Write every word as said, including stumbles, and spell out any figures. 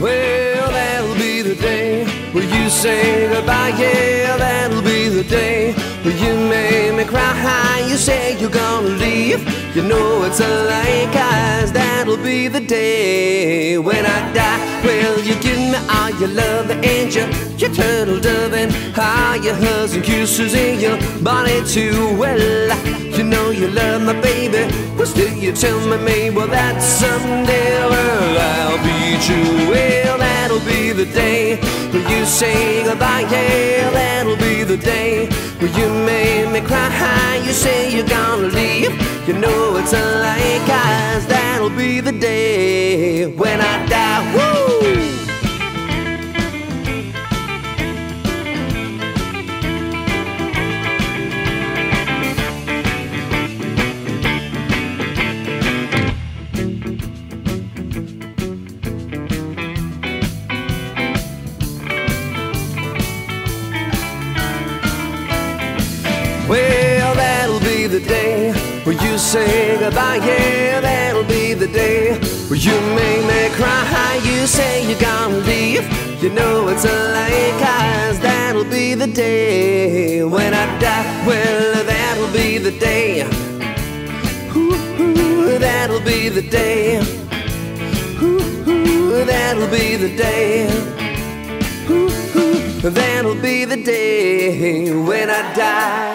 Well, that'll be the day where you say goodbye. Yeah, that'll be the day where you made me cry. You say you're gonna leave, you know it's a lie, 'cause that'll be the day when I die. Well, you give me all your love and your, your turtle dove and all your hugs and kisses in your body too. Well, you know you love my baby, but still you tell me, maybe, well, that someday, well, I'll be true. Well, that'll be the day when you say goodbye. Yeah, that'll be the day when you made me cry. You say you're gonna leave, you know it's a lie, 'cause that'll be the day when I die. Woo! Well, that'll be the day where you say goodbye. Yeah, that'll be the day where you make me cry. You say you're gonna leave, you know it's a lie, 'cause that'll be the day when I die. Well, that'll be the day. Ooh, ooh, that'll be the day. Ooh, ooh, that'll be the day. Ooh, ooh, that'll be the day when I die.